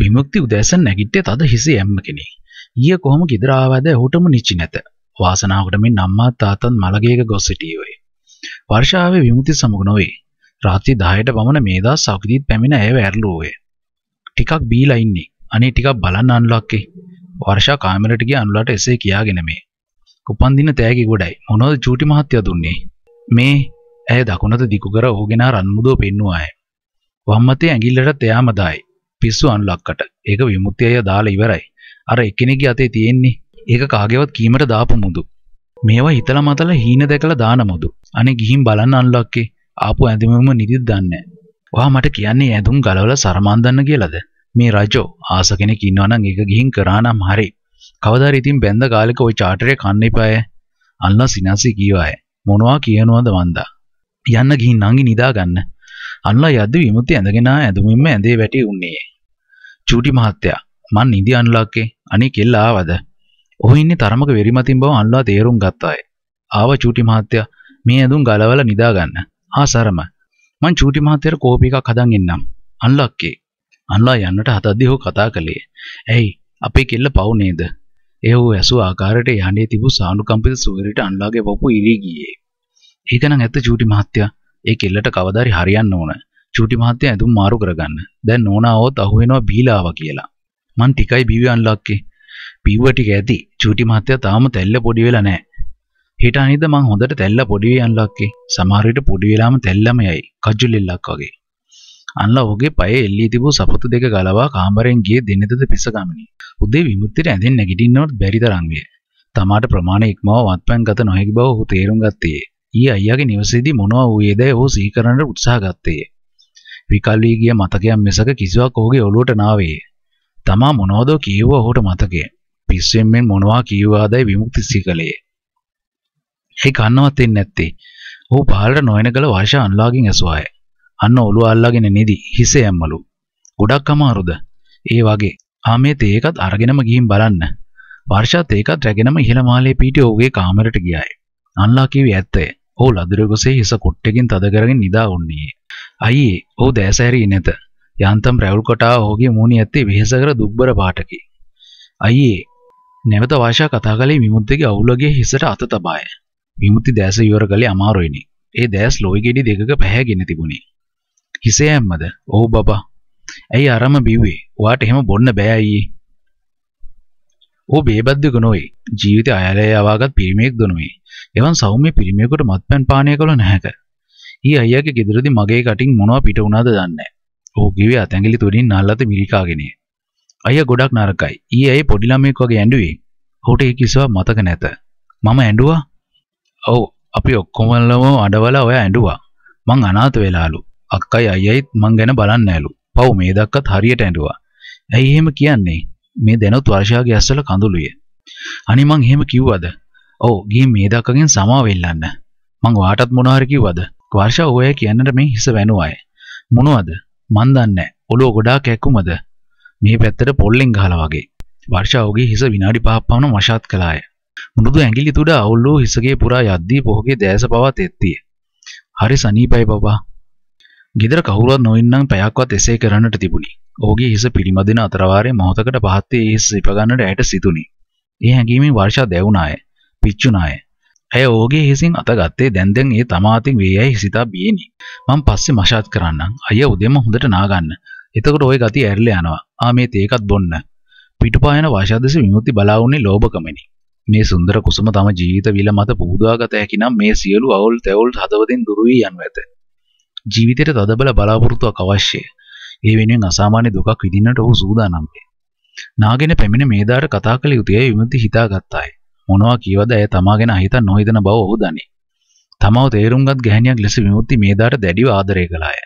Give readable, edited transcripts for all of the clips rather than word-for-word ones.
විමුක්ති උදෑසන නැගිට්ටේ තද හිසේ ඇම්ම කෙනෙක්. ඊය කොහොම කිදර ආවද හොටම නිචි නැත. වාසනාවකට මෙන් අම්මා තාත්තත් මළගෙයක ගොස් සිටියේ. වර්ෂාවේ විමුක්ති සමග නොවේ. රාත්‍රී 10ට වමන මේදා සෞඛ්‍යදීත් පැමිණ ඇයව ඇරළුවේ. ටිකක් බීලා ඉන්නේ. අනේ ටිකක් බලන්න අනුලක්කේ. වර්ෂා කාමරයට ගිය අනුලට එසේ කියාගෙන මේ. උපන්දින තෑගි ගොඩයි. මොනවද චූටි මහත්තයා දුන්නේ? මේ ඇය දකුණට දිගු කර ඕගෙනා රන්මුදෝ පෙන්නුවාය. වම්මතේ ඇඟිල්ලට තෑම දායි. පිස්සු අනුලක්කට. ඒක විමුක්ති අය දාලා ඉවරයි. අර එක්කෙනෙක්ගේ අතේ තියෙන්නේ. ඒක කාගේවත් කීමට දාපු මුදු. මේවා හිතලා මතලා හීන දැකලා දාන මුදු. අනේ ගිහින් බලන්න අනුලක්කේ. ආපු ඇඳුමම නිදිද දන්නේ. ඔයා මට කියන්නේ ඇඳුම් ගලවලා සරමන්දන්න කියලාද? මේ රජෝ ආස කෙනෙක් ඉන්නවනම් ඒක ගිහින් කරානම් හරි. කවදා හරි ඉතින් බැඳ ගාලක ওই චාටරේ කන්න එපාය. අනුලා සිනාසී කීවාය. මොනවා කියනවද වන්දා? යන්න ගිහින් නංගි නිදා ගන්න. අනුලා යද්දි විමුක්ති ඇඳගෙන ඇඳුමින්ම ඇඳේ වැටි උන්නේ. චූටි මහත්තයා මන් නිදි අනුලාක්කේ. අනේ කෙල්ල ආවද? ඔහු ඉන්නේ තරමක වෙරිමතින් බව අනුලා තේරුම් ගත්තාය. ආව චූටි මහත්තයා මේ ඇඳුම් ගලවලා නිදා ගන්න. ආ සරම මන් චූටි මහත්තයාට කෝපි එකක් හදන් එන්නම්. අනුලාක්කේ අනුලා යන්නට හතද්දී ඔහු කතා කළේ. "ඇයි අපේ කෙල්ල පවු නේද?" එහු ඇසු ආකාරයට යන්නේ තිබු සානුකම්පිත සුවරට අනුලාගේ වපු ඉරි ගියේ. "ඒකනම් ඇත්ත චූටි මහත්තයා. ඒ කෙල්ලට කවදාරි හරියන්න ඕන. චූටි මහත්තයා ඇඳුම් මාරු කරගන්න. දැන් නෝනාවොත් අහු වෙනවා බීලාවා කියලා." "මන් ටිකයි බිවි අනුලාක්කේ. බිව්ව ටික ඇති. චූටි මහත්තයා තාම තැල්ල පොඩි වෙලා නැහැ. හිට අනිද්ද මං හොඳට තැල්ල පොඩි වෙයි අනුලාක්කේ. සමහර විට පොඩි වෙලාම තැල්ලම යයි. කජුලෙල්ලක් වගේ." අනුලා ඔහුගේ පයේ එල්ලී තිබූ සපතු දෙක ගලවා කාමරෙන් ගියේ දිනෙදද පිස ගමනින්. උදේ විමුක්තිට ඇඳෙන් නැගිටින්නවත් බැරි තරම් විය. තමාට ප්‍රමාණය ඉක්මව වත්පැන් ගත නොහැකි බව ඔහු තේරුම් ගත්තේ. ඊයේ අයියාගේ නිවසේදී මොනවා වුයේදැයි ඔහු සිහි කරන්න උත්සාහ ගත්තේ. විකල් වී ගිය මතකයන් මිසක කිසිවක් ඔහුගේ ඔළුවට නාවේ. තමා මොනවද කියව ඔහුට මතකය. පිස්සෙන් මෙන් මොනවා කියවාදයි විමුක්ති සිහි කළේ. ඒක අන්නවත් දෙන්නේ නැත්තේ. ඔහු පහළට නොයන ගල වර්ෂ අනුලාගෙන් ඇසුවාය. අන්න ඔළුව අල්ලාගෙන නෙදි හිසේ ඇම්මලු. ගොඩක් අමාරුද? ඒ වගේ. ආමේ තේකත් අරගෙනම ගිහින් බලන්න. වර්ෂාත් ඒකත් රැගෙනම ඉහළ මාලේ පිටේ ඔහුගේ කාමරයට ගියාය. අනුලා කිව්වේ ඇත්තය. ඔහු ලදරගොසේ හිස කොට්ටෙකින් තද කරගෙන නිදා වුණේ. අයියේ, ඔහු දැස හැරියේ නැත. යාන්තම් රැවුල් කොටාව ඔහුගේ මූණේ ඇත්තේ වෙහෙසකර දුක්බර පාටකි. අයියේ, නැවත වර්ෂා කතා කළේ විමුක්තිගේ අවුලගේ හිසට අත තබාය. විමුක්ති දැස ඉවර කළේ අමාරුයිනි. ඒ දැස් ලොයි ගෙඩි දෙකක පැහැගෙන තිබුණේ. "හිසේ ඇම්මද?" "ඔව් බබා." "ඇයි අරම බිව්වේ? ඔයාට එහෙම බොන්න බෑ අයියේ." "ඕ බේබද්දක නොවේ. ජීවිතේ අයලේ යවාගත් පිරිමියෙක් දුනුවේ. එවන් සෞම්‍ය පිරිමියෙකුට මත්පැන් පානය කළ නැහැක. ඊ අයියාගේ ගෙදරදී මගේ කටින් මොනවා පිට වුණාද දන්නේ." "ඕ" කිව්වේ අතැඟිලි තුඩින් නල්ලත මිරිකාගෙන. "අයියා ගොඩක් නරකයි. ඊ ඇයි පොඩි ළමයෙක් වගේ ඇඬුවේ." "ඔහුට ඒ කිසිවක් මතක නැත." "මම ඇඬුවා." "ඔව්, අපි ඔක්කොමලම අඬවලා ඔයා ඇඬුවා. මං අනාථ වෙලාලු. අක්කයි අයියයිත් මං ගැන බලන්න ඇලු. පව් මේ දක්වත් හරියට ඇඬුවා." "ඇයි එහෙම කියන්නේ?" "මේ දැනුත් වර්ෂාගේ ඇස්වල කඳුළුය." "අනේ මං එහෙම කිව්වද?" "ඔව්, ගිහින් මේ දක්වගෙන් සමාව වෙල්ලන්න." "මං වාටත් මොනවා හරි කිව්වද?" වර්ෂා ඔය කියන්නට මේ හිස වැනුවාය. "මොනවද?" "මං දන්නේ. ඔළුව ගොඩාක් ඇකුමද? මේ පැත්තට පොල්ලෙන් ගහලා වගේ." වර්ෂා ඔහුගේ හිස විනාඩි 5ක් පමණ මශාත් කළාය. මුරුදු ඇඟිලි තුඩ අවුල් වූ හිසගේ පුරා යද්දී පොහුගේ දැස පවත් එත්තිය. "හරි සනීපයි බබා." ගෙදර කවුරුවත් නොඉන්නම් පැයක්වත් එසේ කරන්නට තිබුණි. ඔහුගේ හිස පිළිමදින අතරවාරයේ මොහොතකට පහත් වී හිස ඉප ගන්නට ඇයට සිතුණි. ඒ හැඟීමෙන් වර්ෂා දැවුණාය, පිච්චුණාය. ඇය ඔහුගේ හිසින් අතගත්තේ දැන් ඒ තමා අතින් වේයයි සිතා බියෙනි. "මං පස්සේ මශාත් කරන්නම්. අයියා උදේම හොඳට නාගන්න. එතකොට ඔය ගතිය ඇරිලා යනවා. ආ මේ තේකත් බොන්න." පිටුපායන වර්ෂා දැස විමුක්ති බලා වුණේ ලෝභකමෙනි. මේ සුන්දර කුසුම තම ජීවිත විල මත පුබුදවාගත හැකි නම් මේ සියලු අවුල් තැවුල් හදවතින් දුරු වී යනු ඇත. ජීවිතයට තදබල බලාපොරොත්තුවක් අවශ්‍යය. ඒ වෙනුවෙන් අසාමාන්‍ය දුකක් විඳින්නට ඔහු සූදානම් වේ. නාගෙන පැමිණ මේදාට කතා කළ යුතුය විමුක්ති හිතාගත්තාය. මොනවා කීවද ඇය තමා ගැන හිතන් නොහිතන බව ඔහු දනී. තමාව තේරුම්ගත් ගැහැණියක් ලෙස විමුක්ති මේදාට දැඩිව ආදරය කළාය.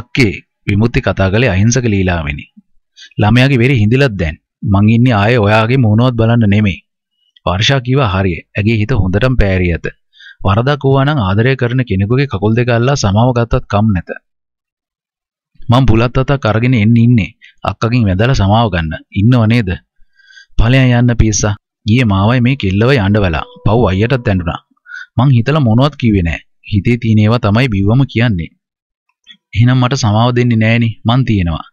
"අක්කේ" විමුක්ති කතා කළේ අහිංසක ලීලාවෙනි. "ළමයාගේ වෙරි හිඳිලත් දැන්. මං ඉන්නේ ආයේ ඔයාගේ මොනවත් බලන්න නෙමෙයි." වර්ෂා කීවා හරිය. ඇගේ හිත හොඳටම පෑරී ඇත. වරදක් වුවා නම් ආදරය කරන කෙනෙකුගේ කකුල් දෙක අල්ලා සමාව ගත්තත් කම් නැත. "මං බුලත් අතක් අරගෙන එන්න ඉන්නේ. අක්කගෙන් වැඳලා සමාව ගන්න. ඉන්නව නේද?" "ඵලයන් යන්න පිස්සා. ගියේ මාවයි මේ කෙල්ලවයි අඬවලා. පව් අයියටත් ඇඬුණා. මං හිතලා මොනවත් කිව්වේ නෑ. හිතේ තියෙන ඒවා තමයි බිව්වම කියන්නේ." "එහෙනම් මට සමාව දෙන්නේ නෑනේ." "මං තියෙනවා."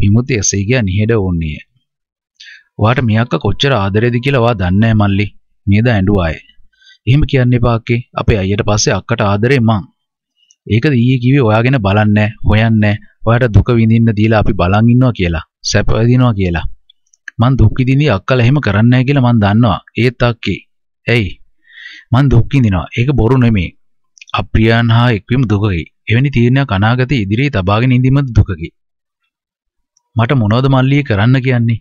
විමුක්තිය එසේ ගියා නිහෙඩ ඕන්නේ. ඔයාට මේ අක්කා කොච්චර ආදරේද කියලා ඔයා දන්නේ නැහැ මල්ලි. මේද ඇඬුවා අය. එහෙම කියන්න එපා අක්කේ. අපේ අයියට පස්සේ අක්කට ආදරේ මං. ඒකද ඊයේ කිව්වේ ඔයාගෙන බලන්නේ නැහැ, හොයන්නේ නැහැ. ඔයාට දුක විඳින්න දීලා අපි බලන් ඉන්නවා කියලා. සැප විඳිනවා කියලා. මං දුක් විඳින්නේ අක්කලා එහෙම කරන්නේ නැහැ කියලා මං දන්නවා. ඒත් අක්කේ. ඇයි? මං දුක් විඳිනවා. ඒක බොරු නෙමෙයි. අප්‍රියයන් හා එක්වීම දුකකි. එවැනි තීරණයක් අනාගතයේ ඉදිරියේ තබාගෙන ඉඳීමත් දුකකි. මට මොනවද මල්ලිය කරන්න කියන්නේ?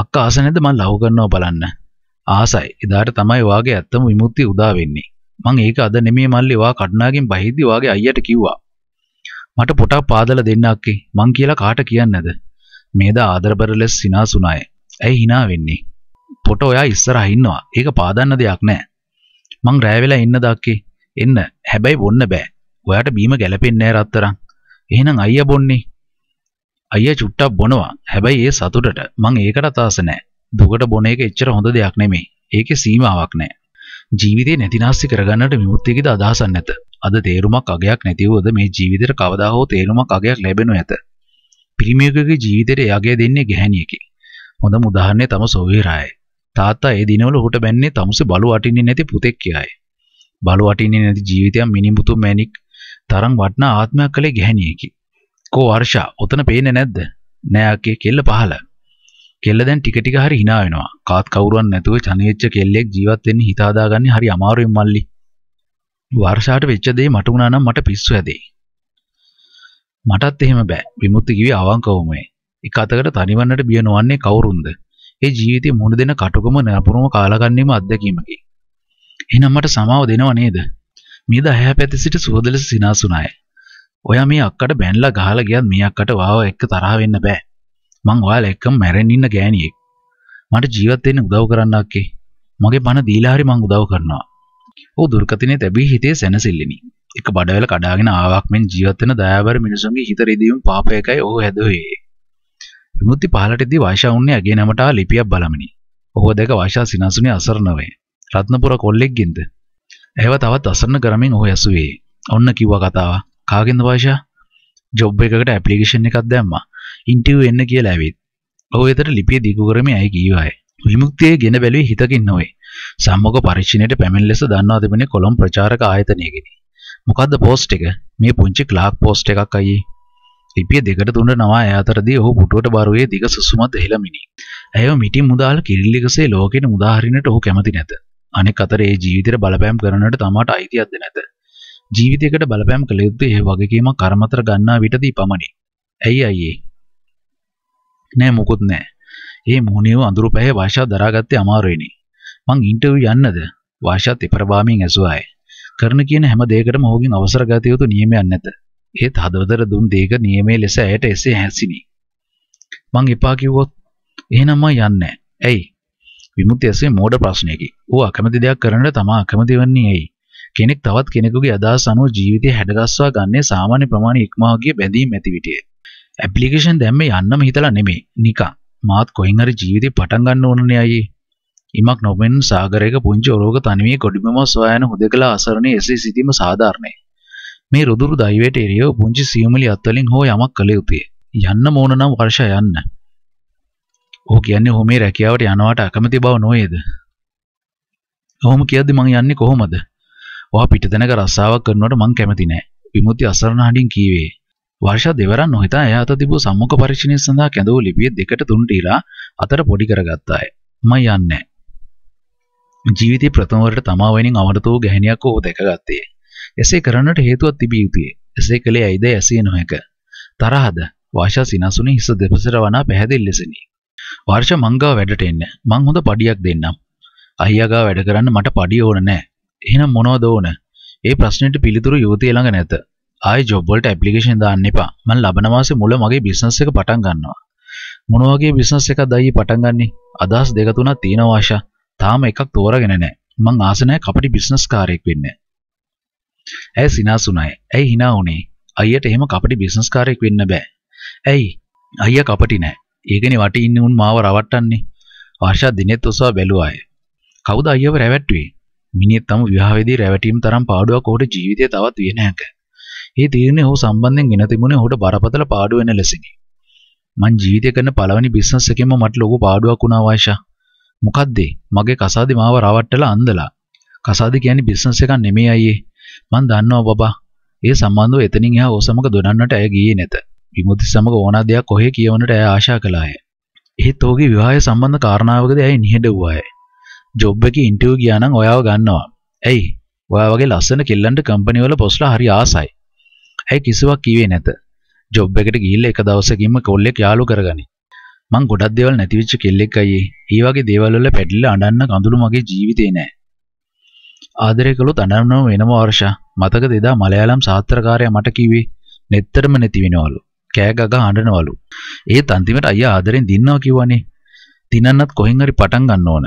අක්කා ආස නැද්ද මං ලව් කරනවා බලන්න? ආසයි. එදාට තමයි වාගේ ඇත්තම විමුක්තිය උදා වෙන්නේ. මං ඒක අද නෙමෙයි මල්ලි වා කඩනාගෙන් බහිද්දි වාගේ අයියට කිව්වා. මට පොටක් පාදලා දෙන්න අක්කේ. මං කියලා කාට කියන්නේ නැද? මේදා ආදරබර ලෙස සිනාසුණාය. ඇයි hina වෙන්නේ? පොට ඔයා ඉස්සරහා ඉන්නවා. ඒක පාදන්න දෙයක් නැහැ. මං රෑ වෙලා ඉන්නද අක්කේ? එන්න හැබැයි බොන්න බෑ. ඔයාට බීම ගැලපෙන්නේ නැහැ රත්තරන්. එහෙනම් අයියා බොන්නේ. අයියා චුට්ටක් බොනවා. හැබැයි ඒ සතුටට මං ඒකට ආස නැහැ. දුකට බොන එක එච්චර හොඳ දෙයක් නෙමෙයි. ඒකේ සීමාවක් නැහැ. ජීවිතේ නැතිනාස්ති කරගන්නට විමුක්තියකද අදහසක් නැත. අද තේරුමක් අගයක් නැතිවද මේ ජීවිතේට කවදා හෝ තේරුමක් අගයක් ලැබෙනු ඇත. පිරිමියෙකුගේ ජීවිතේට යගය දෙන්නේ ගැහණියකි. හොඳම උදාහරණය තම සොවීරායි. තාත්තා ඒ දිනවල හොට බැන්නේ තමුසේ බලු අටින්නේ නැති පුතෙක් කියයි. බලු වටින්නේ නැති ජීවිතයක් මිනිමුතු මැණික් තරම් වටන ආත්මයක් කලේ ගැහණියකි. කෝ වර්ෂා ඔතන පේන්නේ නැද්ද? නෑ අකේ කෙල්ල පහල. කෙල්ල දැන් ටික ටික හරි hina වෙනවා. කාත් කවුරුන් නැතුව චනේච්ච කෙල්ලෙක් ජීවත් වෙන්න හිත හදාගන්නේ හරි අමාරුවෙන් මල්ලි. වර්ෂාට වෙච්ච දේ මට වුණා නම් මට පිස්සු ඇදෙයි. මටත් එහෙම බෑ. විමුක්ති කිවි අවංකවමයි. එක අතකට තනිවන්නට බිය නොවන්නේ කවුරුන්ද? ඒ ජීවිතේ මුණ දෙන කටුකම නපුරම කාලගන්නීම අත්දැකීමකි. එහෙනම් මට සමාව දෙනව නේද? මීද හැපැති සිට සුහද ලෙස සිනාසුණාය. ඔයා මේ අක්කට බැනලා ගහලා ගියත් මේ අක්කට වාව එක්ක තරහ වෙන්න බෑ. මං ඔයාලා එක්කම මැරෙන්න ඉන්න ගෑණියෙක්. මට ජීවත් වෙන්න උදව් කරන්න අක්කේ. මගේ පණ දීලා හරි මං උදව් කරනවා. ඔව් දුර්ගතිනේ තැබී හිතේ සැනසෙල්ලෙනි. එක බඩවැල කඩාගෙන ආවක් මෙන් ජීවත් වෙන දයාබර මිනිසුන්ගේ හිත රිදීම පාපයකයි ඔහු හැදුවේ. විමුක්ති පහලටදී වාෂා උන්නේ ඇගේ නමට ලිපියක් බලමිනි. ඔහු දැක වාෂා සිනාසුනේ අසරණ වේ. රත්නපුර කොල්ලෙක්ගෙන්ද? එහෙව තවත් අසරණ කරමින් ඔහු ඇසුවේ. ඔන්න කිව්වා කතාව. කාගෙන්ද වාෂා? ජොබ් එකකට ඇප්ලිකේෂන් එකක් දැම්මා. ඉන්ටර්විව් එන්න කියලා ඇවිත්. ඔහු එතන ලිපිය දීගු කරමින් ඇයි කීවාය. විමුක්තියේ ගෙන බැලුවේ හිතකින් නොවේ. සම්මුඛ පරීක්ෂණයට පැමිණ ලෙස දන්වා තිබුණේ කොළඹ ප්‍රචාරක ආයතනයේදී. මොකද්ද පෝස්ට් එක? මේ පුංචි ක්ලාක් පෝස්ට් එකක් අයියේ. ලිපිය දෙකට තුනට නවා ඈ අතරදී ඔහු පුටුවට බරුවේ දිග සුසුමත් හෙළමිනි. ඇයව මිටි මුදාල කිරිල්ලිකසේ ලෝකෙට මුදාහරින්නට ඔහු කැමති නැත. අනෙක් අතට ඒ ජීවිතයට බලපෑම් කරනට තමාට අයිතියක්ද නැත. ජීවිතයකට බලපෑම් කළ යුත්තේ ඒ වගකීමක් කර්මතර ගන්නා විටදී පමණි. ඇයි අයියේ? නෑ මොකුත් නෑ. මේ මොහොනේ අඳුරු පැහැ වාෂා දරාගත්තේ අමාරුවෙනි. මං ඉන්ටර්විව් යන්නද? වාෂාත් ඉපරබාමින් ඇසුවාය. කරන කියන හැම දෙයකටම ඔහුගෙන් අවසර ගත යුතු නියමයක් නැත. ඒත් හදවතට දුන් දෙයක නියමයේ ලෙස ඇයට එසේ හැසිනි. මං එපා කිව්වොත් එහෙනම් මම යන්නේ නෑ. ඇයි? විමුක්තිය ඇසේ මෝඩ ප්‍රශ්නයකි. ඌ අකමැති දෙයක් කරන්නට තමා අකමැති වෙන්නේ ඇයි? කෙනෙක් තවත් කෙනෙකුගේ අදහස් අනුව ජීවිතේ හැඩගස්වා ගන්නේ සාමාන්‍ය ප්‍රමාණය ඉක්මවා ගිය බැඳීම් ඇති විටය. ඇප්ලිකේෂන් දැම්මේ යන්නම හිතලා නෙමෙයි. නිකන්. මාත් කොහෙන් හරි ජීවිතේ පටන් ගන්න ඕනනේ අයියේ. ඉමක් නොබෙන් සාගරයක පුංචි ඔරෝග තනිවේ ගොඩබිම සොයාන හුදකලා අසරණේ එසේ සිටීම සාධාරණයි. මේ රුදුරු දෛවයට එරියෝ පුංචි සියුමලි අත්වලින් හෝ යමක් කළ යුතුය. යන්න ඕන නම් වර්ෂා යන්න. ඔහු කියන්නේ ඔහු මේ රැකියාවට යනවාට අකමැති බව නොවේද? ඔහුම කියද්දි මං යන්නේ කොහොමද? ඔහා පිටතනක රස්සාවක් කරනවට මං කැමති නෑ. විමුක්ති අසරණ හඬින් කීවේ. වර්ෂා දෙවරක් නොහිතා එයා අත තිබූ සම්මුඛ පරීක්ෂණය සඳහා කැඳවූ ලිපිය දෙකට තුනට ඉලා අතට පොඩි කරගත්තාය. මං යන්නේ. ජීවිතේ ප්‍රථම වරට තමා වෙනින් අවරතෝ ගැහණියක් ඔහු දැකගත්තේ. එසේ කරන්නට හේතුවක් තිබිය යුතුය. එසේ කළේ ඇයිද ඇසිය නොහැක. තරහද? වර්ෂා සිනාසුනේ හිස දෙපසට වනා පැහැදිලි ලෙසනි. වර්ෂා මංගා වැඩට එන්න. මං හොඳ පඩියක් දෙන්නම්. අයියා ගාව වැඩ කරන්න මට පඩිය ඕන නැහැ. එහෙනම් මොනවද ඕන? ඒ ප්‍රශ්නෙට පිළිතුරු යෝතිය ළඟ නැත. ආයි ජොබ් වලට ඇප්ලිකේෂන් දාන්න එපා. මං ලබන මාසේ මුල මගේ බිස්නස් එක පටන් ගන්නවා. මොන වගේ බිස්නස් එකක්ද අයියේ පටන් ගන්නෙ? අදහස් දෙක තුනක් තියෙනවා වර්ෂා. තාම එකක් තෝරාගෙන නැහැ. මං ආස නැහැ කපටි බිස්නස් කාරයෙක් වෙන්න. ඇයි සිනාසුණායි? ඇයි hina උනේ? අයියට එහෙම කපටි බිස්නස් කාරයෙක් වෙන්න බෑ. ඇයි? අයියා කපටි නැහැ. ඒකනේ වටේ ඉන්න උන් මාව රවට්ටන්නේ. වර්ෂා දිනෙත් ඔසවා බැලුවාය. කවුද අයියව රැවට්ටුවේ? මිනිහෙක් තම විවාහවේදී රැවටීම් තරම් පාඩුවක් ඔහුට ජීවිතේ තවත් විය නැහැක. ඒ තීරණය ඔහු සම්බන්ධයෙන් ගෙන තිබුණේ ඔහුට බරපතල පාඩුව වෙන ලෙසිනි. मन జీవితకన్నా పలవని బిజినెస్ එකෙම මට ලොකු පාඩුවක් වුණා වයිෂා. මොකද්ද? මගේ කසාදි මාව රවට්ටලා අන්දලා. කසාදි කියන්නේ බිස්නස් එකක් නෙමෙයි අයියේ. මන් දන්නවා බබා. ඒ සම්බන්ධව එතනින් එහා ඕසමක දොඩන්නට ඇය ගියේ නැත. විමුති සමග ඕනා දෙයක් කොහේ කියවන්නට ඇය ආශා කළාය. එහෙත් ඔහුගේ විවාහය සම්බන්ධ කාරණාවකදී ඇය නිහඬවුවාය. ජොබ් එකේ ඉන්ටර්විව් ගියා නම් ඔයාව ගන්නවා. ඇයි? ඔයා වගේ ලස්සන කෙල්ලන්ට කම්පැනි වල පොස්ලා හරි ආසයි. ඇයි කිසිවක් කිව්වේ නැත. ජොබ් එකට ගිහිල්ලා එක දවසකින්ම කොල්ලෙක් යාළු කරගනි. මං ගොඩක් දේවල් නැති වෙච්ච කෙල්ලෙක් අයියේ. ඒ වගේ දේවල් වල පැටලිලා අඬන්න කඳුළු මගේ ජීවිතේ නෑ. ආදරය කළොත් අඬනම වෙනම වර්ෂා. මතකද එදා මලයාලම් සාත්‍රකාරයා මට කිව්වේ නෙත්තරම නැති වෙනවලු. කෑ ගග අඬනවලු. ඒත් අන්තිමට අයියා ආදරෙන් දිනනවා කිව්වනේ. දිනන්නත් කොහෙන් හරි පටන් ගන්න ඕන.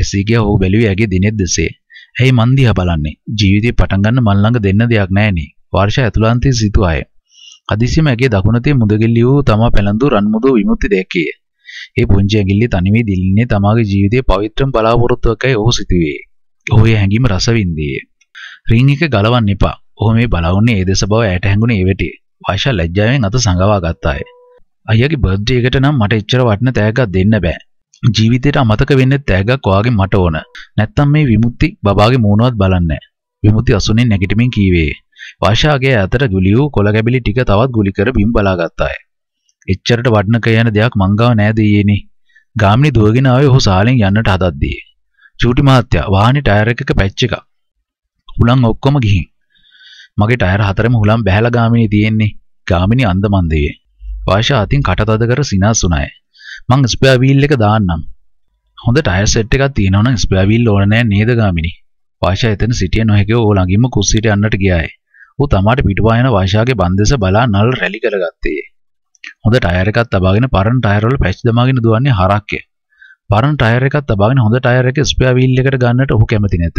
එසී ගියා ඔහු බැලුවේ ඇගේ දිනෙත් දෙසේ. ඇයි මන් දිහා බලන්නේ? ජීවිතේ පටන් ගන්න මන් ළඟ දෙන්න දෙයක් නෑනේ. වර්ෂා ඇතුළාන්තයේ සිටුවාය. අදිසියම ඇගේ දකුණතේ මුදගෙල්ලිය වූ තමා පැලඳු රන් මුදු විමුක්ති දැක්කේ. ඒ පුංචි ඇඟිල්ලේ තනිවේ දිලින්නේ තමාගේ ජීවිතයේ පවිත්‍රම බලාපොරොත්තුවකයි ඔහු සිටුවේ. ඔහු ඒ හැඟීම රසවින්දේ. රින් එක ගලවන්න එපා. ඔහු මේ බලවන්නේ ඒ දෙස බව ඇයට හැඟුණේ ඒ වෙටි. වර්ෂා ලැජ්ජාවෙන් අත සංගවා ගත්තාය. අයියාගේ බර්ත්ඩේ එකට නම් මට එච්චර වටින තෑග්ගක් දෙන්න බෑ. ජීවිතේට අමතක වෙන්නේ තෑග්ගක් ඔයාගේ මට ඕන. නැත්තම් මේ විමුක්ති බබාගේ මූණවත් බලන්නේ නෑ. විමුක්ති අසුනේ නැගිටමින් කීවේ. වර්ෂාගේ අතට ගුලි වූ කොළ ගැබිලි ටික තවත් ගුලි කර බිම් බලා ගත්තාය. එච්චරට වටන කයන දෙයක් මංගාව නෑ දෙයේනේ. ගාමිණි දුවගෙන ආවේ ඔහු සාලෙන් යන්නට හදද්දී. චූටි මහත්තයා වාහනේ ටයර් එකක පැච් එකක්. හුලං ඔක්කොම ගිහින්. මගේ ටයර් හතරෙම හුලං බැහැලා ගාමිණි තියෙන්නේ. ගාමිණි අන්දමන්දේ. වාෂා අතින් කටතද කර සිනාසුණාය. මං ස්පෙයා වීල් එක දාන්නම්. හොඳ ටයර් සෙට් එකක් තියෙනවා නම් ස්පෙයා වීල් ඕන නෑ නේද ගාමිණි? වාෂා එතන සිටිය නොහැකිව ඔහු ළඟින්ම කුස්සියට යන්නට ගියාය. ඔහු තමාට පිටුපායන වාෂාගේ බන්දෙස බලා නල් රැලි කරගත්තේ. හොඳ ටයර් එකක් තබාගෙන පරණ ටයර් වල පැච් දමාගෙන දුවන්නේ හරක්ය. පරණ ටයර් එකක් තබාගෙන හොඳ ටයර් එකේ ස්පෙයා වීල් එකට ගන්නට ඔහු කැමති නැත.